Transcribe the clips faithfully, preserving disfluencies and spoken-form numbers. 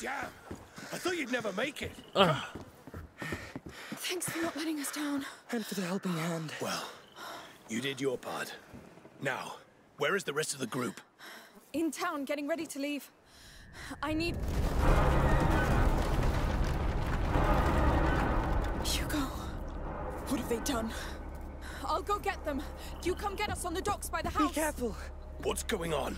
Damn! I thought you'd never make it. Uh. Thanks for not letting us down. And for the helping hand. Well, you did your part. Now, where is the rest of the group? In town, getting ready to leave. I need... Hugo. What have they done? I'll go get them. You come get us on the docks by the house. Be careful. What's going on?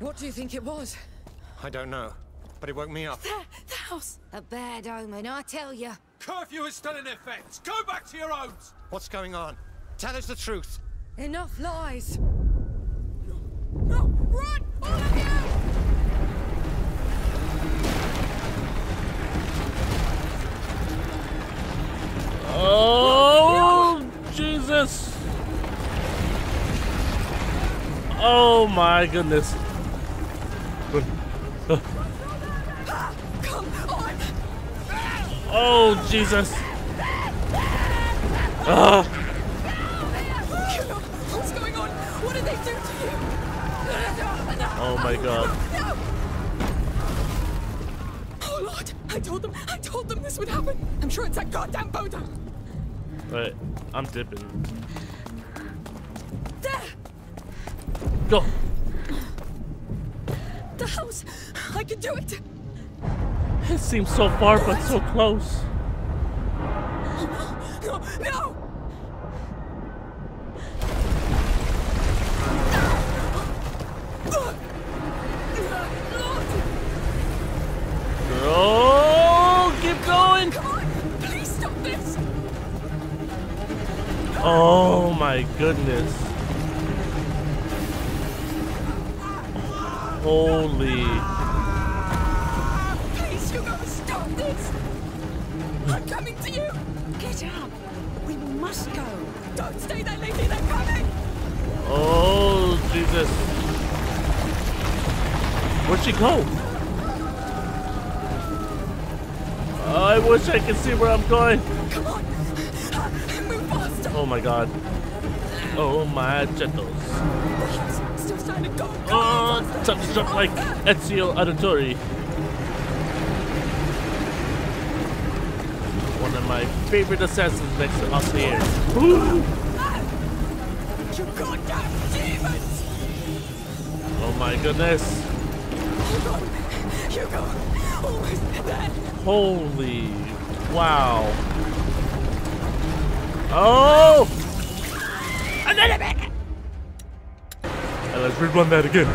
What do you think it was? I don't know, but it woke me up. There, the house. A bad omen, I tell you. Curfew is still in effect. Go back to your homes. What's going on? Tell us the truth. Enough lies. No, no, run, all of you! Oh, Jesus! Oh my goodness! Oh Jesus! Ah! What's going on? What did they do to you? Oh my God! Oh Lord! I told them! I told them this would happen! I'm sure it's that goddamn Vodan! Wait, I'm dipping. There! Go! The house! I can do it! It seems so far, but so close. Oh, no, no, no! Oh, keep going! Come on, please stop this! Oh my goodness! Holy! Please, you gotta stop this! I'm coming to you! Get up! We must go! Don't stay there, lady! They're coming! Oh, Jesus! Where'd she go? I wish I could see where I'm going. Come on, move faster. Oh my God. Oh my genitals. Still trying to go. Oh, time to jump like Ezio Auditore. One of my favorite assassins next to us here. Ooh. You goddamn demons! Oh my goodness. Hold on. Hugo, almost there. Holy wow. Oh! Another bit! And let's rerun that again.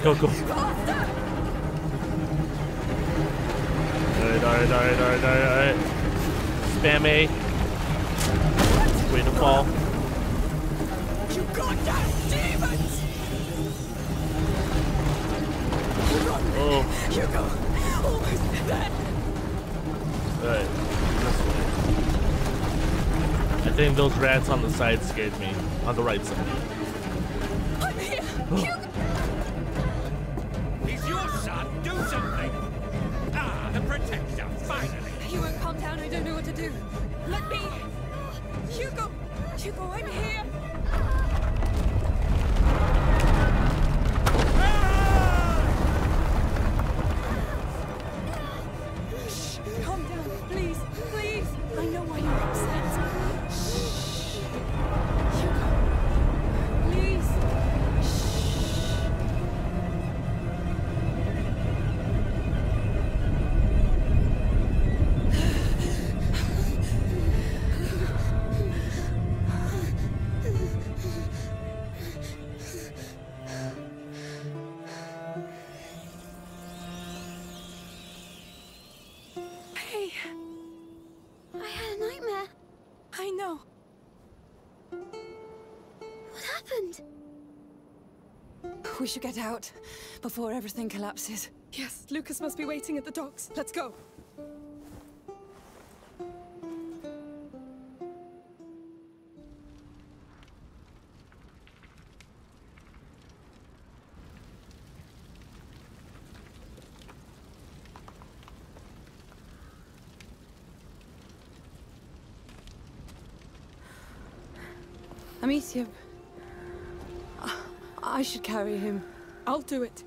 Go, go. Alright, alright, alright, alright, alright. Spam A. Way to fall. You goddamn demons! Oh. Hugo, almost dead. Alright, this way. I think those rats on the side scared me. On the right side. I'm here. Hugo. He's your son. Do something. Ah, the protector, finally. He won't calm down. I don't know what to do. Let me. Hugo. Hugo, I'm here. We should get out before everything collapses. Yes, Lucas must be waiting at the docks. Let's go. Amicia, I should carry him. I'll do it.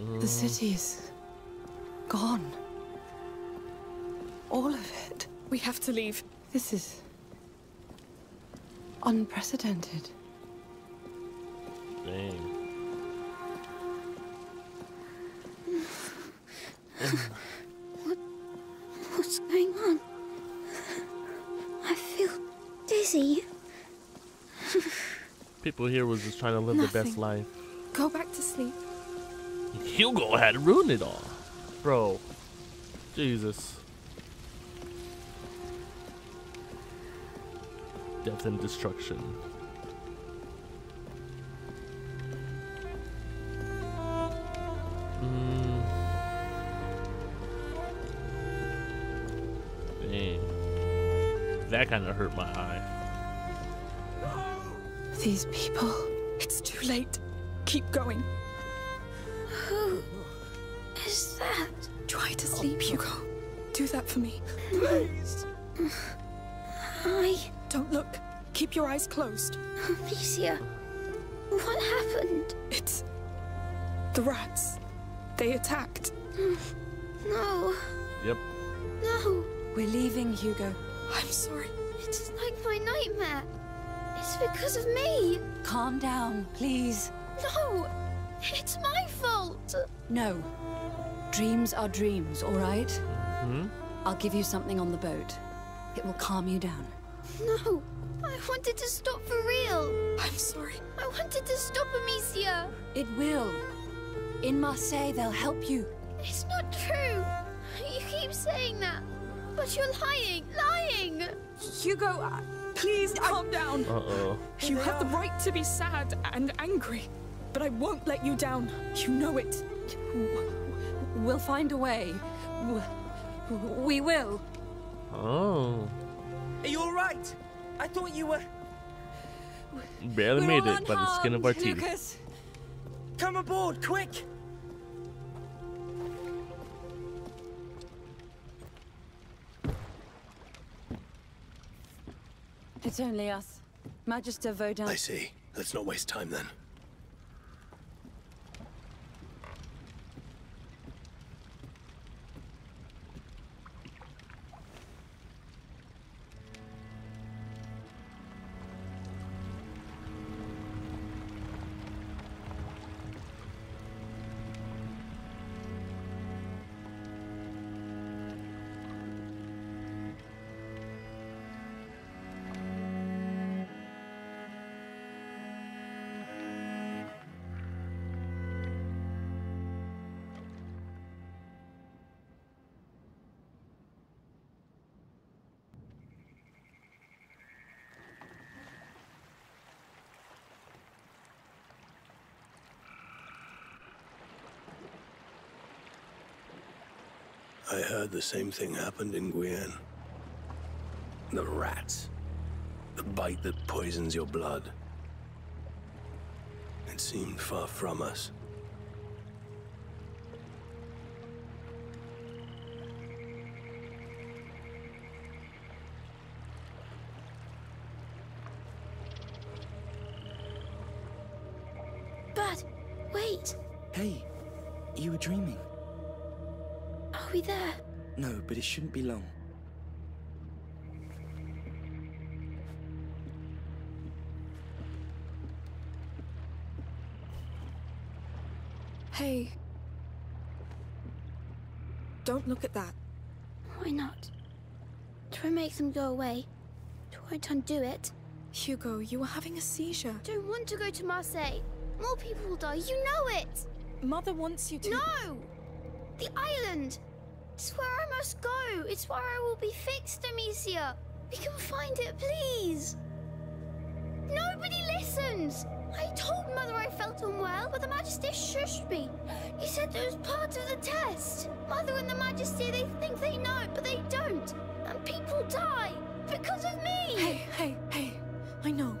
Mm. The city is gone. All of it. We have to leave. This is unprecedented. Dang. what, what's going on? I feel dizzy. People here was just trying to live Nothing. the best life. Go back to sleep. Hugo had ruined it all. Bro. Jesus. Death and destruction. Mm. Dang. That kind of hurt my eye. These people. It's too late. Keep going. Who is that? Try to sleep, Hugo. Do that for me. Please. I... Don't look. Keep your eyes closed. Amicia, what happened? It's... the rats. They attacked. No. Yep. No. We're leaving, Hugo. I'm sorry. It's like my nightmare. It's because of me. Calm down, please. No, it's my fault. No, dreams are dreams, all right? Mm-hmm. I'll give you something on the boat. It will calm you down. No, I wanted to stop for real. I'm sorry. I wanted to stop Amicia. It will. In Marseille, they'll help you. It's not true. You keep saying that, but you're lying, lying. Hugo, I... Please calm down. Uh-oh. You have the right to be sad and angry, but I won't let you down. You know it. We'll find a way. We will. Oh. Are you all right? I thought you were... Barely made it by the skin of our teeth. Lucas. Come aboard, quick. It's only us. Magister Vodan. I see. Let's not waste time then. I heard the same thing happened in Guyenne. The rats. The bite that poisons your blood. It seemed far from us. But, wait! Hey, you were dreaming. Are we there? No, but it shouldn't be long. Hey. Don't look at that. Why not? Do I make them go away? Do I undo it? Hugo, you are having a seizure. I don't want to go to Marseille. More people will die, you know it! Mother wants you to... No! The island! It's where I must go. It's where I will be fixed, Amicia. We can find it, please. Nobody listens. I told Mother I felt unwell, but the Magister shushed me. He said it was part of the test. Mother and the Magister, they think they know, but they don't. And people die because of me. Hey, hey, hey. I know.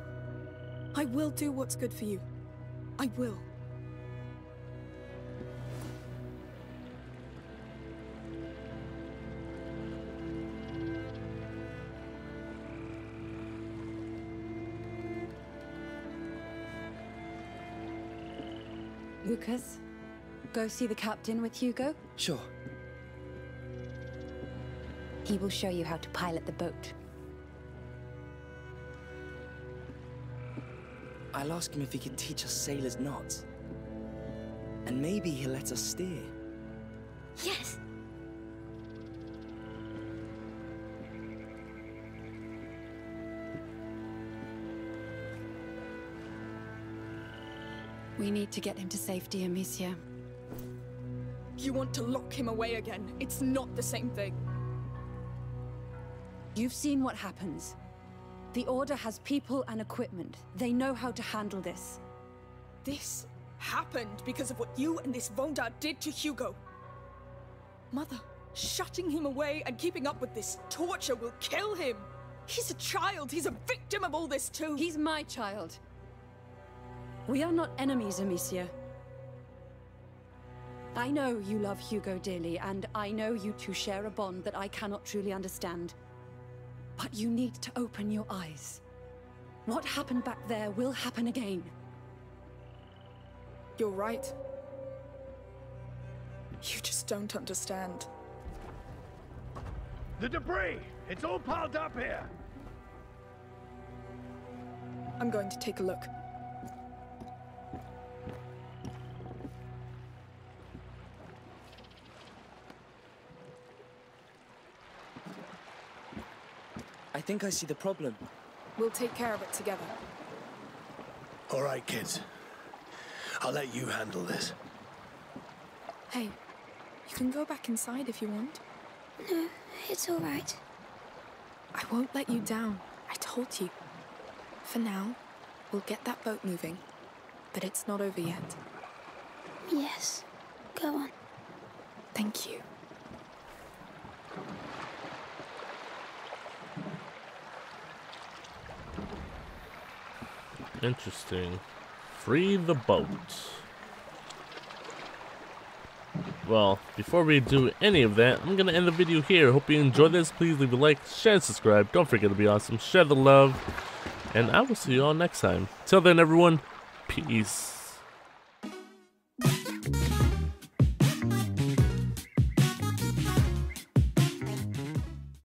I will do what's good for you. I will. Lucas, go see the captain with Hugo? Sure. He will show you how to pilot the boat. I'll ask him if he can teach us sailors knots. And maybe he'll let us steer. Yes! We need to get him to safety, Amicia. You want to lock him away again? It's not the same thing. You've seen what happens. The Order has people and equipment. They know how to handle this. This happened because of what you and this Vodan did to Hugo. Mother, shutting him away and keeping up with this torture will kill him. He's a child. He's a victim of all this too. He's my child. We are not enemies, Amicia. I know you love Hugo dearly, and I know you two share a bond that I cannot truly understand. But you need to open your eyes. What happened back there will happen again. You're right. You just don't understand. The debris! It's all piled up here! I'm going to take a look. I think I see the problem. We'll take care of it together. All right, kids. I'll let you handle this. Hey, you can go back inside if you want. No, it's all right. I won't let you down. I told you. For now, we'll get that boat moving. But it's not over yet. Yes. Go on. Thank you. Interesting. Free the boat. Well, before we do any of that, I'm gonna end the video here. Hope you enjoyed this. Please leave a like, share, and subscribe. Don't forget to be awesome. Share the love. And I will see you all next time. Till then, everyone. Peace.